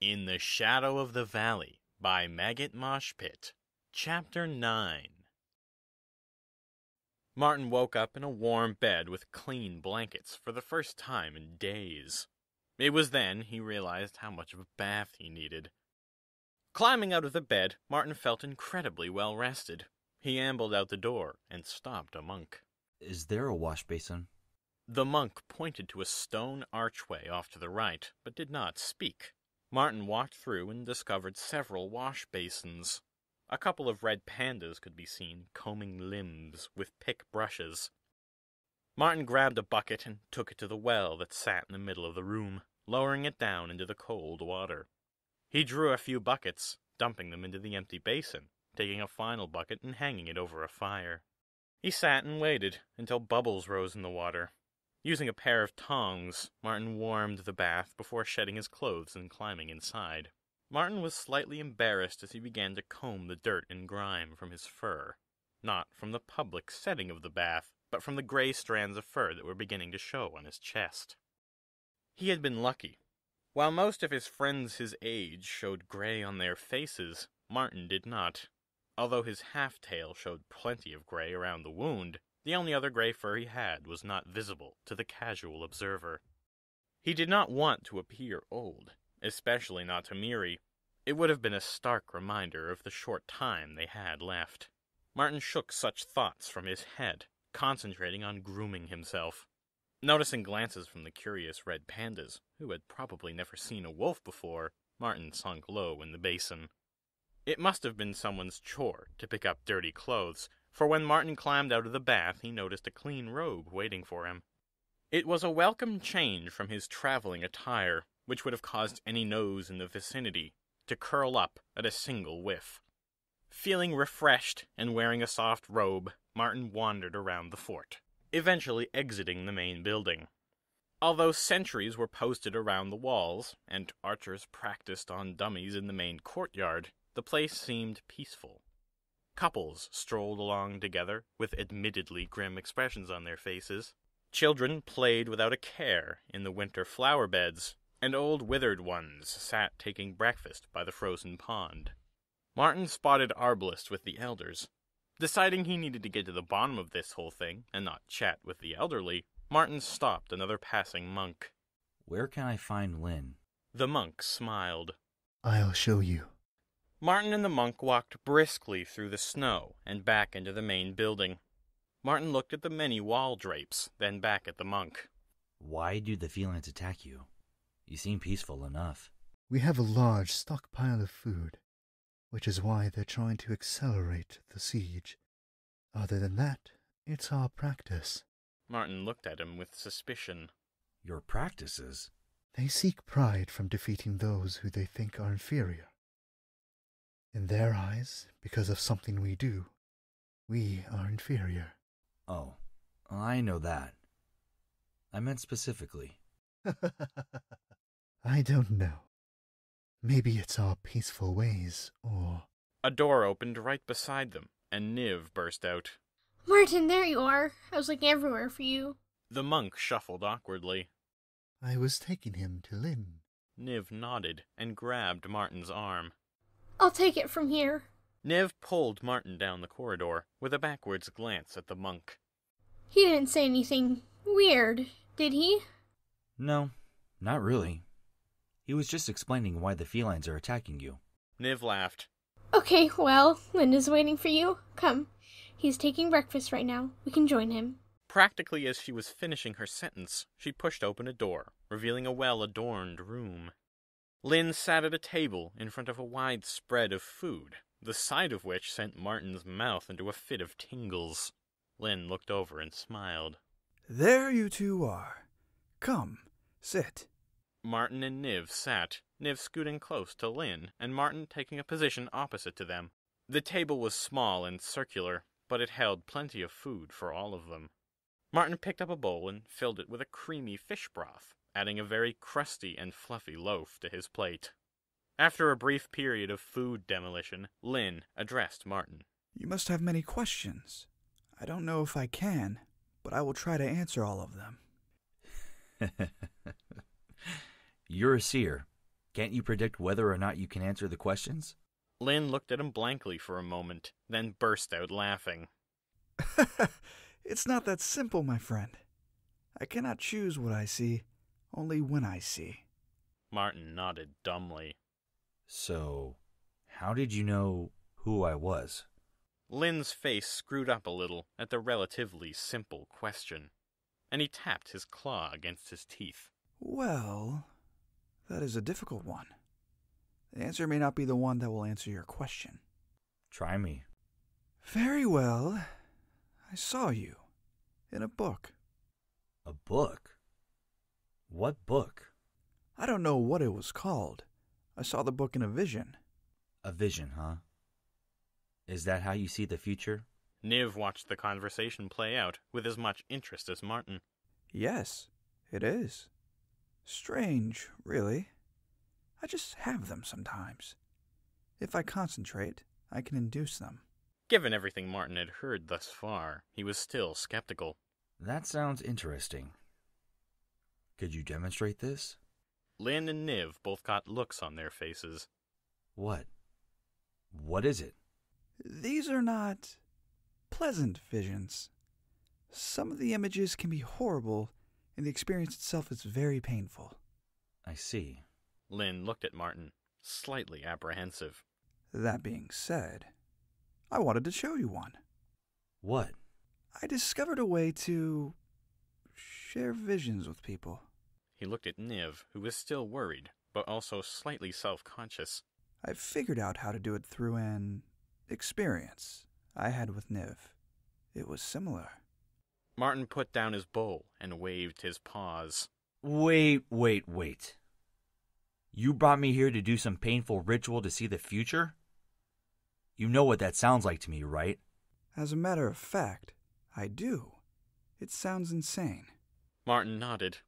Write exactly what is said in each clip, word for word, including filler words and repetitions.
In the Shadow of the Valley by Maggot Mosh Pit, Chapter nine. Marten woke up in a warm bed with clean blankets for the first time in days. It was then he realized how much of a bath he needed. Climbing out of the bed, Marten felt incredibly well rested. He ambled out the door and stopped a monk. Is there a wash basin? The monk pointed to a stone archway off to the right, but did not speak. Marten walked through and discovered several wash basins. A couple of red pandas could be seen combing limbs with pick brushes. Marten grabbed a bucket and took it to the well that sat in the middle of the room, lowering it down into the cold water. He drew a few buckets, dumping them into the empty basin, taking a final bucket and hanging it over a fire. He sat and waited until bubbles rose in the water. Using a pair of tongs, Marten warmed the bath before shedding his clothes and climbing inside. Marten was slightly embarrassed as he began to comb the dirt and grime from his fur, not from the public setting of the bath, but from the gray strands of fur that were beginning to show on his chest. He had been lucky. While most of his friends his age showed gray on their faces, Marten did not. Although his half-tail showed plenty of gray around the wound, the only other gray fur he had was not visible to the casual observer. He did not want to appear old, especially not to Miri. It would have been a stark reminder of the short time they had left. Marten shook such thoughts from his head, concentrating on grooming himself. Noticing glances from the curious red pandas, who had probably never seen a wolf before, Marten sunk low in the basin. It must have been someone's chore to pick up dirty clothes, for when Marten climbed out of the bath he noticed a clean robe waiting for him. It was a welcome change from his traveling attire, which would have caused any nose in the vicinity to curl up at a single whiff. Feeling refreshed and wearing a soft robe, Marten wandered around the fort, eventually exiting the main building. Although sentries were posted around the walls, and archers practiced on dummies in the main courtyard, the place seemed peaceful. Couples strolled along together, with admittedly grim expressions on their faces. Children played without a care in the winter flower beds, and old withered ones sat taking breakfast by the frozen pond. Marten spotted Arbalest with the elders. Deciding he needed to get to the bottom of this whole thing, and not chat with the elderly, Marten stopped another passing monk. Where can I find Lin? The monk smiled. I'll show you. Marten and the monk walked briskly through the snow and back into the main building. Marten looked at the many wall drapes, then back at the monk. Why do the Felines attack you? You seem peaceful enough. We have a large stockpile of food, which is why they're trying to accelerate the siege. Other than that, it's our practice. Marten looked at him with suspicion. Your practices? They seek pride from defeating those who they think are inferior. In their eyes, because of something we do, we are inferior. Oh, I know that. I meant specifically. I don't know. Maybe it's our peaceful ways, or... A door opened right beside them, and Niv burst out. Marten, there you are. I was looking everywhere for you. The monk shuffled awkwardly. I was taking him to Lin. Niv nodded and grabbed Marten's arm. I'll take it from here. Niv pulled Marten down the corridor, with a backwards glance at the monk. He didn't say anything weird, did he? No, not really. He was just explaining why the felines are attacking you. Niv laughed. Okay, well, Lin is waiting for you. Come. He's taking breakfast right now. We can join him. Practically as she was finishing her sentence, she pushed open a door, revealing a well-adorned room. Lin sat at a table in front of a wide spread of food, the sight of which sent Marten's mouth into a fit of tingles. Lin looked over and smiled. There you two are. Come, sit. Marten and Niv sat, Niv scooting close to Lin, and Marten taking a position opposite to them. The table was small and circular, but it held plenty of food for all of them. Marten picked up a bowl and filled it with a creamy fish broth, adding a very crusty and fluffy loaf to his plate. After a brief period of food demolition, Lin addressed Marten. You must have many questions. I don't know if I can, but I will try to answer all of them. You're a seer. Can't you predict whether or not you can answer the questions? Lin looked at him blankly for a moment, then burst out laughing. It's not that simple, my friend. I cannot choose what I see, only when I see. Marten nodded dumbly. So, how did you know who I was? Lin's face screwed up a little at the relatively simple question, and he tapped his claw against his teeth. Well, that is a difficult one. The answer may not be the one that will answer your question. Try me. Very well. I saw you in a book. A book? What book? I don't know what it was called. I saw the book in a vision. A vision, huh? Is that how you see the future? Niv watched the conversation play out with as much interest as Marten. Yes, it is. Strange, really. I just have them sometimes. If I concentrate, I can induce them. Given everything Marten had heard thus far, he was still skeptical. That sounds interesting. Could you demonstrate this? Lin and Niv both got looks on their faces. What? What is it? These are not pleasant visions. Some of the images can be horrible, and the experience itself is very painful. I see. Lin looked at Marten, slightly apprehensive. That being said, I wanted to show you one. What? I discovered a way to share visions with people. He looked at Niv, who was still worried, but also slightly self-conscious. I figured out how to do it through an experience I had with Niv. It was similar. Marten put down his bowl and waved his paws. Wait, wait, wait. You brought me here to do some painful ritual to see the future? You know what that sounds like to me, right? As a matter of fact, I do. It sounds insane. Marten nodded.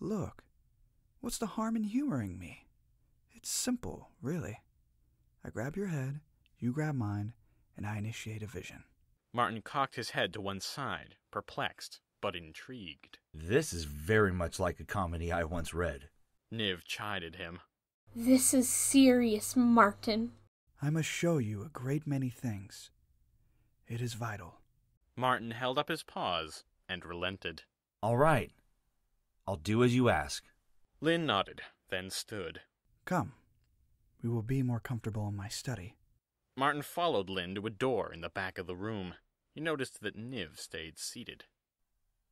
Look, what's the harm in humoring me? It's simple, really. I grab your head, you grab mine, and I initiate a vision. Marten cocked his head to one side, perplexed, but intrigued. This is very much like a comedy I once read. Niv chided him. This is serious, Marten. I must show you a great many things. It is vital. Marten held up his paws and relented. All right. I'll do as you ask. Lin nodded, then stood. Come. We will be more comfortable in my study. Marten followed Lin to a door in the back of the room. He noticed that Niv stayed seated.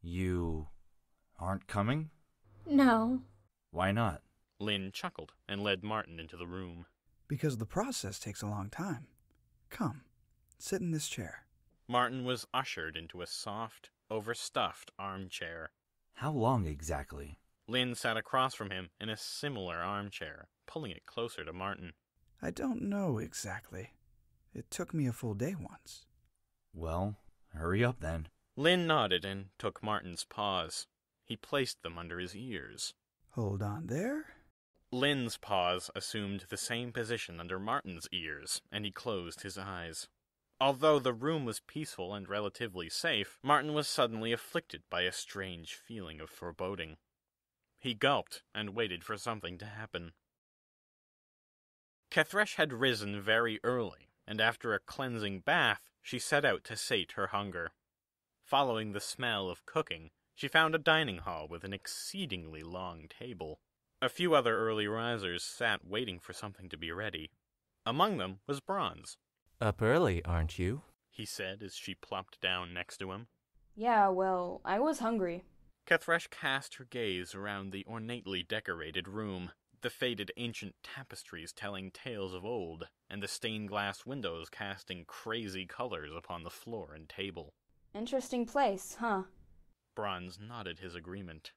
You aren't coming? No. Why not? Lin chuckled and led Marten into the room. Because the process takes a long time. Come, sit in this chair. Marten was ushered into a soft, overstuffed armchair. How long exactly? Lin sat across from him in a similar armchair, pulling it closer to Marten. I don't know exactly. It took me a full day once. Well, hurry up then. Lin nodded and took Marten's paws. He placed them under his ears. Hold on there. Lin's paws assumed the same position under Marten's ears, and he closed his eyes. Although the room was peaceful and relatively safe, Marten was suddenly afflicted by a strange feeling of foreboding. He gulped and waited for something to happen. Kathresh had risen very early, and after a cleansing bath, she set out to sate her hunger. Following the smell of cooking, she found a dining hall with an exceedingly long table. A few other early risers sat waiting for something to be ready. Among them was Bronze. Up early, aren't you? He said as she plopped down next to him. Yeah, well, I was hungry. Kathresh cast her gaze around the ornately decorated room, the faded ancient tapestries telling tales of old, and the stained glass windows casting crazy colors upon the floor and table. Interesting place, huh? Bronze nodded his agreement.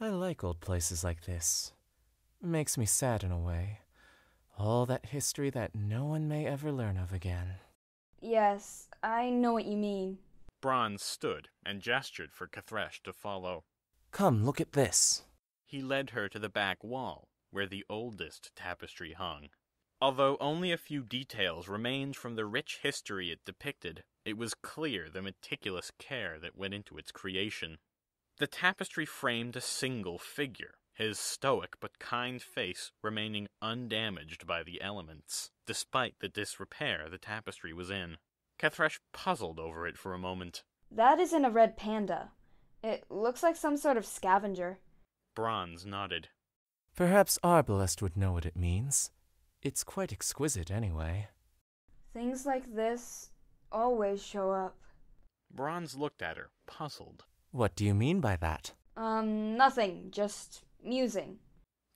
I like old places like this. Makes me sad in a way. All that history that no one may ever learn of again. Yes, I know what you mean. Bronze stood and gestured for Kathresh to follow. Come, look at this. He led her to the back wall, where the oldest tapestry hung. Although only a few details remained from the rich history it depicted, it was clear the meticulous care that went into its creation. The tapestry framed a single figure, his stoic but kind face remaining undamaged by the elements, despite the disrepair the tapestry was in. Kathresh puzzled over it for a moment. That isn't a red panda. It looks like some sort of scavenger. Bronze nodded. Perhaps Arbalest would know what it means. It's quite exquisite anyway. Things like this always show up. Bronze looked at her, puzzled. What do you mean by that? Um, nothing. Just musing.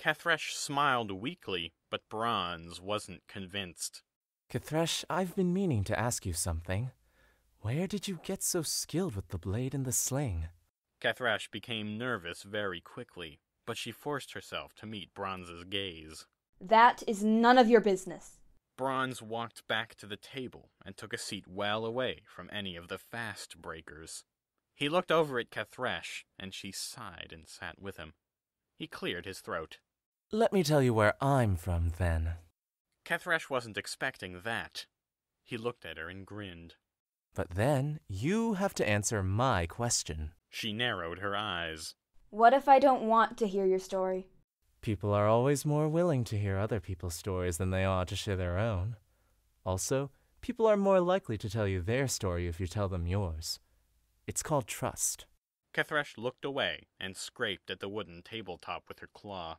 Kathresh smiled weakly, but Bronze wasn't convinced. Kathresh, I've been meaning to ask you something. Where did you get so skilled with the blade and the sling? Kathresh became nervous very quickly, but she forced herself to meet Bronze's gaze. That is none of your business. Bronze walked back to the table and took a seat well away from any of the fast breakers. He looked over at Kathresh, and she sighed and sat with him. He cleared his throat. Let me tell you where I'm from, then. Kathresh wasn't expecting that. He looked at her and grinned. But then, you have to answer my question. She narrowed her eyes. What if I don't want to hear your story? People are always more willing to hear other people's stories than they are to share their own. Also, people are more likely to tell you their story if you tell them yours. It's called trust. Kathresh looked away and scraped at the wooden tabletop with her claw.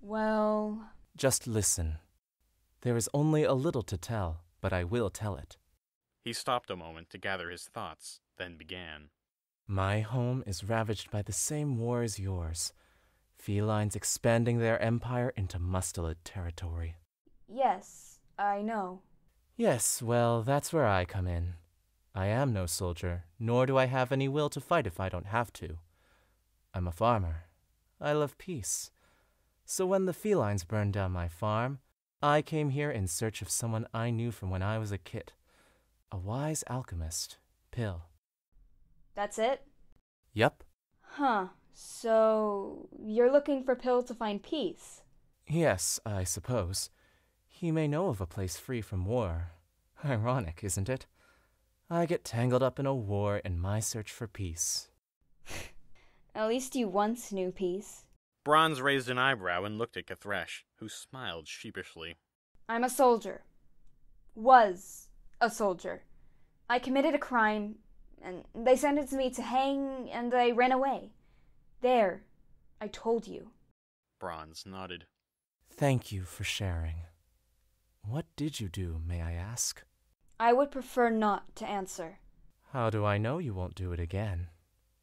Well... Just listen. There is only a little to tell, but I will tell it. He stopped a moment to gather his thoughts, then began. My home is ravaged by the same war as yours. Felines expanding their empire into mustelid territory. Yes, I know. Yes, well, that's where I come in. I am no soldier, nor do I have any will to fight if I don't have to. I'm a farmer. I love peace. So when the felines burned down my farm, I came here in search of someone I knew from when I was a kid. A wise alchemist, Pill. That's it? Yep. Huh. So, you're looking for Pill to find peace? Yes, I suppose. He may know of a place free from war. Ironic, isn't it? I get tangled up in a war in my search for peace. At least you once knew peace. Bronze raised an eyebrow and looked at Kathresh, who smiled sheepishly. I'm a soldier. Was a soldier. I committed a crime, and they sentenced me to hang, and I ran away. There. I told you. Bronze nodded. Thank you for sharing. What did you do, may I ask? I would prefer not to answer. How do I know you won't do it again?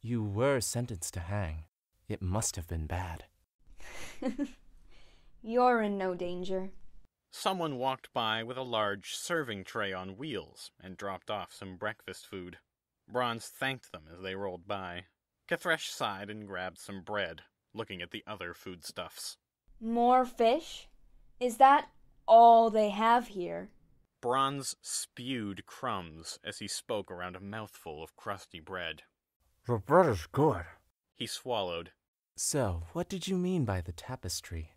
You were sentenced to hang. It must have been bad. You're in no danger. Someone walked by with a large serving tray on wheels and dropped off some breakfast food. Bronze thanked them as they rolled by. Kathresh sighed and grabbed some bread, looking at the other foodstuffs. More fish? Is that all they have here? Bronze spewed crumbs as he spoke around a mouthful of crusty bread. The bread is good. He swallowed. So, what did you mean by the tapestry?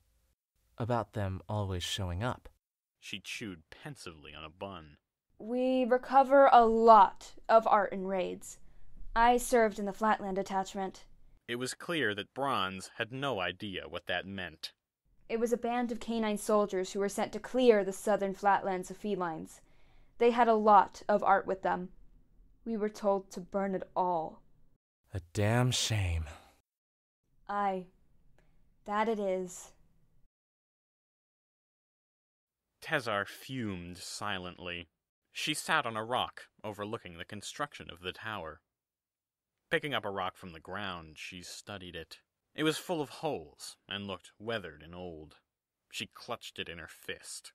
About them always showing up? She chewed pensively on a bun. We recover a lot of art in raids. I served in the Flatland Detachment. It was clear that Bronze had no idea what that meant. It was a band of canine soldiers who were sent to clear the southern flatlands of felines. They had a lot of art with them. We were told to burn it all. A damn shame. Aye. That it is. Tezar fumed silently. She sat on a rock, overlooking the construction of the tower. Picking up a rock from the ground, she studied it. It was full of holes, and looked weathered and old. She clutched it in her fist.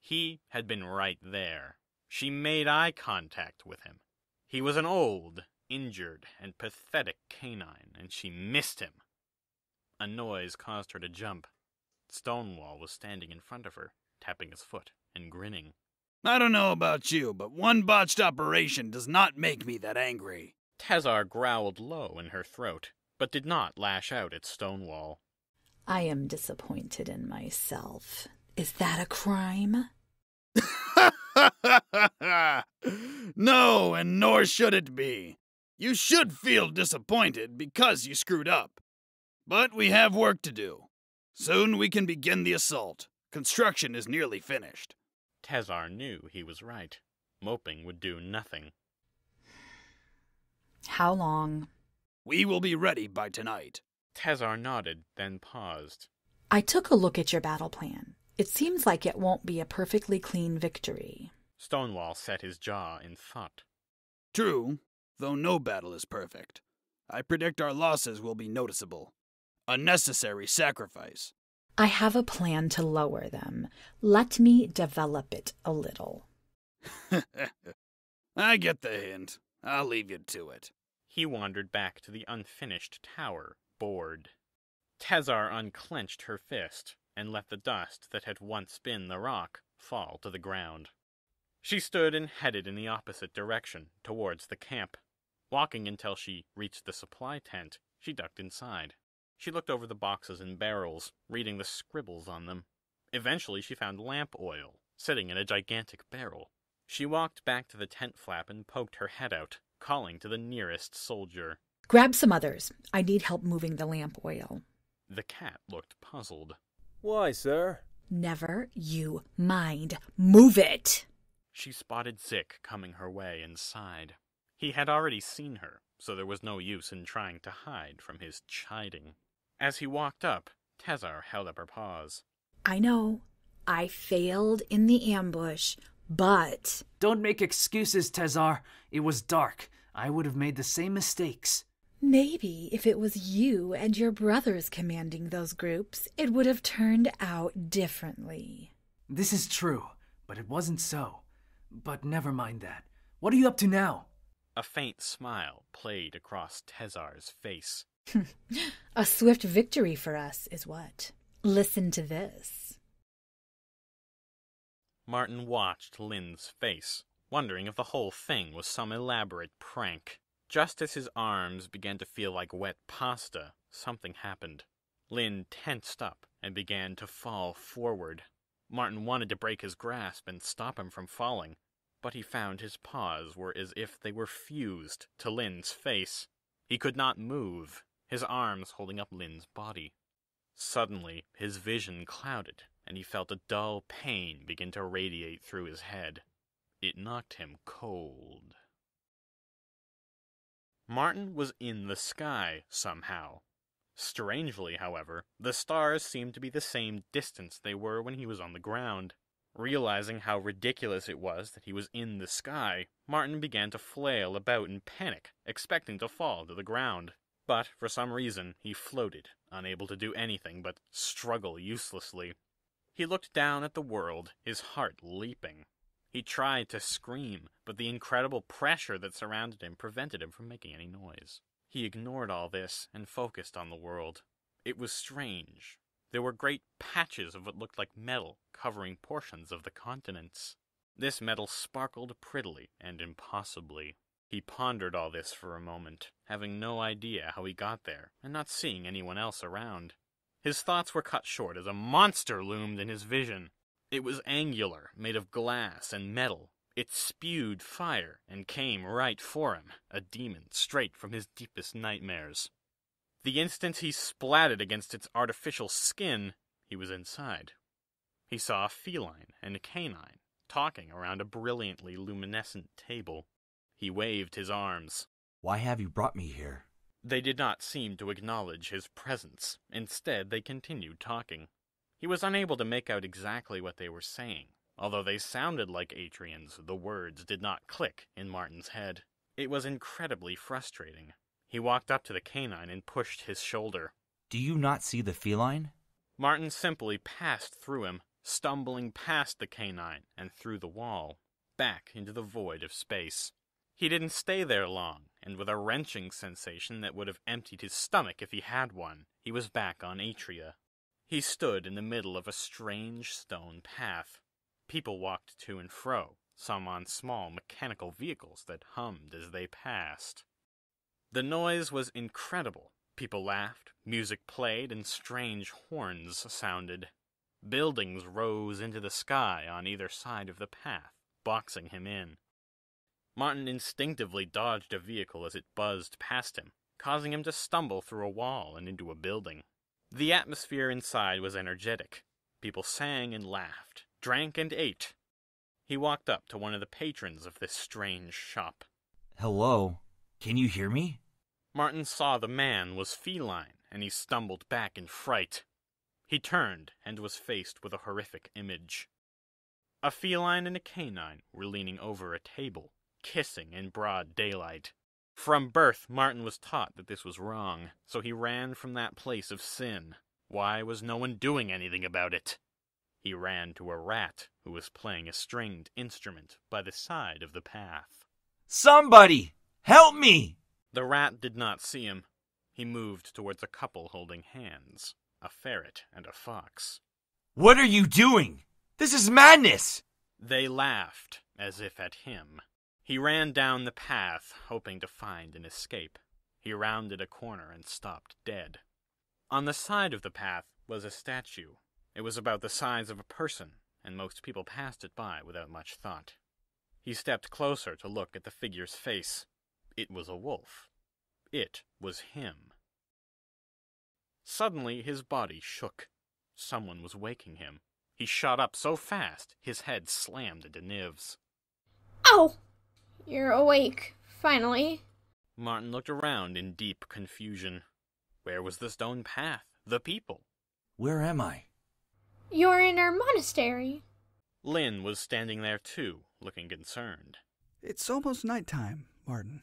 He had been right there. She made eye contact with him. He was an old, injured, and pathetic canine, and she missed him. A noise caused her to jump. Stone Wall was standing in front of her, tapping his foot and grinning. I don't know about you, but one botched operation does not make me that angry. Tezar growled low in her throat, but did not lash out at Stonewall. I am disappointed in myself. Is that a crime? No, and nor should it be. You should feel disappointed because you screwed up. But we have work to do. Soon we can begin the assault. Construction is nearly finished. Tezar knew he was right. Moping would do nothing. How long? We will be ready by tonight. Tezar nodded, then paused. I took a look at your battle plan. It seems like it won't be a perfectly clean victory. Stone Wall set his jaw in thought. True, though no battle is perfect. I predict our losses will be noticeable. A necessary sacrifice. I have a plan to lower them. Let me develop it a little. I get the hint. I'll leave you to it. He wandered back to the unfinished tower, bored. Tezar unclenched her fist and let the dust that had once been the rock fall to the ground. She stood and headed in the opposite direction, towards the camp. Walking until she reached the supply tent, she ducked inside. She looked over the boxes and barrels, reading the scribbles on them. Eventually she found lamp oil, sitting in a gigantic barrel. She walked back to the tent flap and poked her head out, calling to the nearest soldier. Grab some others. I need help moving the lamp oil. The cat looked puzzled. Why, sir? Never you mind. Move it! She spotted Zik coming her way and sighed. He had already seen her, so there was no use in trying to hide from his chiding. As he walked up, Tezar held up her paws. I know. I failed in the ambush, but... Don't make excuses, Tezar. It was dark. I would have made the same mistakes. Maybe if it was you and your brothers commanding those groups, it would have turned out differently. This is true, but it wasn't so. But never mind that. What are you up to now? A faint smile played across Tezar's face. A swift victory for us is what? Listen to this. Marten watched Lin's face, wondering if the whole thing was some elaborate prank. Just as his arms began to feel like wet pasta, something happened. Lin tensed up and began to fall forward. Marten wanted to break his grasp and stop him from falling, but he found his paws were as if they were fused to Lin's face. He could not move, his arms holding up Lin's body. Suddenly, his vision clouded, and he felt a dull pain begin to radiate through his head. It knocked him cold. Marten was in the sky, somehow. Strangely, however, the stars seemed to be the same distance they were when he was on the ground. Realizing how ridiculous it was that he was in the sky, Marten began to flail about in panic, expecting to fall to the ground. But, for some reason, he floated, unable to do anything but struggle uselessly. He looked down at the world, his heart leaping. He tried to scream, but the incredible pressure that surrounded him prevented him from making any noise. He ignored all this and focused on the world. It was strange. There were great patches of what looked like metal covering portions of the continents. This metal sparkled prettily and impossibly. He pondered all this for a moment, having no idea how he got there and not seeing anyone else around. His thoughts were cut short as a monster loomed in his vision. It was angular, made of glass and metal. It spewed fire and came right for him, a demon straight from his deepest nightmares. The instant he splatted against its artificial skin, he was inside. He saw a feline and a canine talking around a brilliantly luminescent table. He waved his arms. Why have you brought me here? They did not seem to acknowledge his presence. Instead, they continued talking. He was unable to make out exactly what they were saying. Although they sounded like Atrians, the words did not click in Marten's head. It was incredibly frustrating. He walked up to the canine and pushed his shoulder. Do you not see the feline? Marten simply passed through him, stumbling past the canine and through the wall, back into the void of space. He didn't stay there long, and with a wrenching sensation that would have emptied his stomach if he had one, he was back on Atria. He stood in the middle of a strange stone path. People walked to and fro, some on small mechanical vehicles that hummed as they passed. The noise was incredible. People laughed, music played, and strange horns sounded. Buildings rose into the sky on either side of the path, boxing him in. Marten instinctively dodged a vehicle as it buzzed past him, causing him to stumble through a wall and into a building. The atmosphere inside was energetic. People sang and laughed, drank and ate. He walked up to one of the patrons of this strange shop. Hello, can you hear me? Marten saw the man was feline, and he stumbled back in fright. He turned and was faced with a horrific image. A feline and a canine were leaning over a table, kissing in broad daylight. From birth, Marten was taught that this was wrong, so he ran from that place of sin. Why was no one doing anything about it? He ran to a rat who was playing a stringed instrument by the side of the path. Somebody! Help me! The rat did not see him. He moved towards a couple holding hands, a ferret and a fox. What are you doing? This is madness! They laughed, as if at him. He ran down the path, hoping to find an escape. He rounded a corner and stopped dead. On the side of the path was a statue. It was about the size of a person, and most people passed it by without much thought. He stepped closer to look at the figure's face. It was a wolf. It was him. Suddenly, his body shook. Someone was waking him. He shot up so fast, his head slammed into Niv's. Ow! You're awake, finally. Marten looked around in deep confusion. Where was the stone path? The people? Where am I? You're in our monastery. Lin was standing there too, looking concerned. It's almost nighttime, Marten.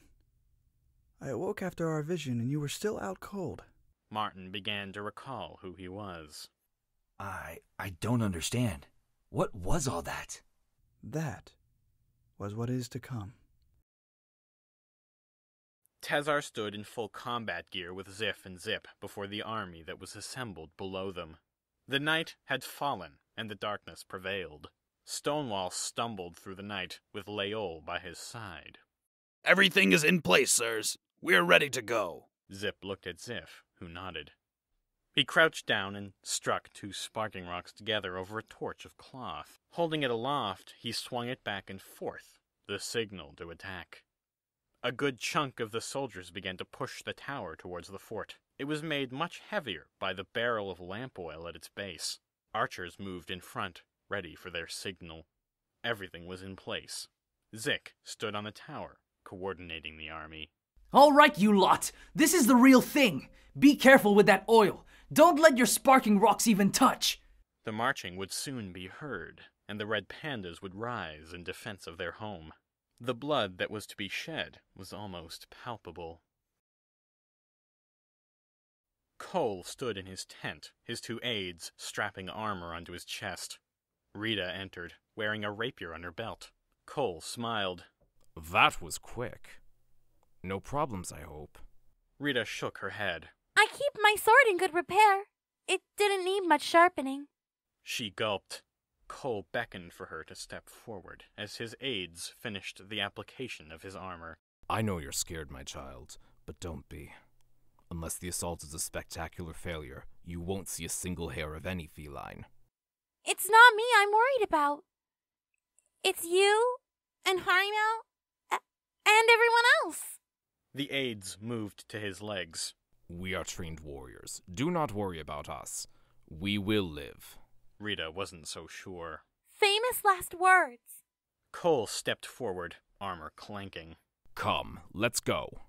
I awoke after our vision and you were still out cold. Marten began to recall who he was. I... I don't understand. What was all that? That was what is to come. Tezar stood in full combat gear with Zif and Zip before the army that was assembled below them. The night had fallen, and the darkness prevailed. Stone Wall stumbled through the night, with Leol by his side. Everything is in place, sirs. We're ready to go. Zip looked at Zif, who nodded. He crouched down and struck two sparking rocks together over a torch of cloth. Holding it aloft, he swung it back and forth, the signal to attack. A good chunk of the soldiers began to push the tower towards the fort. It was made much heavier by the barrel of lamp oil at its base. Archers moved in front, ready for their signal. Everything was in place. Zik stood on the tower, coordinating the army. All right, you lot! This is the real thing! Be careful with that oil! Don't let your sparking rocks even touch! The marching would soon be heard, and the red pandas would rise in defense of their home. The blood that was to be shed was almost palpable. Cole stood in his tent, his two aides strapping armor onto his chest. Rita entered, wearing a rapier on her belt. Cole smiled. That was quick. No problems, I hope. Rita shook her head. I keep my sword in good repair. It didn't need much sharpening. She gulped. Cole beckoned for her to step forward as his aides finished the application of his armor. I know you're scared, my child, but don't be. Unless the assault is a spectacular failure, you won't see a single hair of any feline. It's not me I'm worried about. It's you, and Harimau, and everyone else. The aides moved to his legs. We are trained warriors. Do not worry about us. We will live. Rita wasn't so sure. Famous last words. Cole stepped forward, armor clanking. Come, let's go.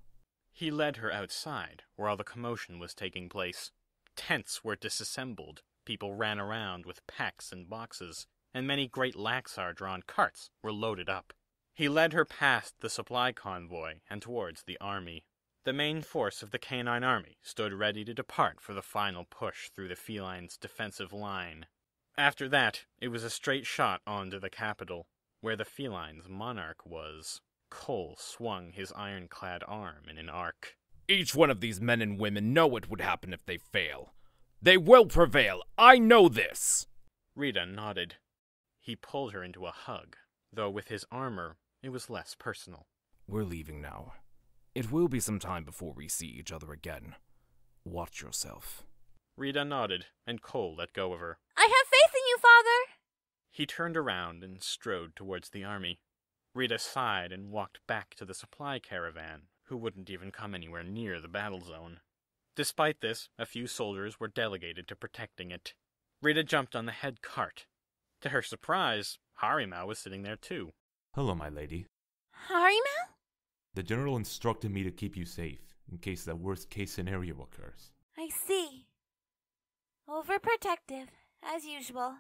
He led her outside, where all the commotion was taking place. Tents were disassembled, people ran around with packs and boxes, and many great Laxar-drawn carts were loaded up. He led her past the supply convoy and towards the army. The main force of the canine army stood ready to depart for the final push through the feline's defensive line. After that, it was a straight shot onto the capital, where the feline's monarch was. Cole swung his ironclad arm in an arc. Each one of these men and women know what would happen if they fail. They will prevail! I know this! Rita nodded. He pulled her into a hug, though with his armor, it was less personal. We're leaving now. It will be some time before we see each other again. Watch yourself. Rita nodded, and Cole let go of her. I have faith in you, Father! He turned around and strode towards the army. Rita sighed and walked back to the supply caravan, who wouldn't even come anywhere near the battle zone. Despite this, a few soldiers were delegated to protecting it. Rita jumped on the head cart. To her surprise, Harimau was sitting there too. Hello, my lady. Harimau? The general instructed me to keep you safe, in case the worst-case scenario occurs. I see. Overprotective, as usual.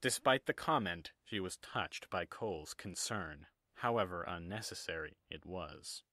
Despite the comment, she was touched by Cole's concern. However unnecessary it was.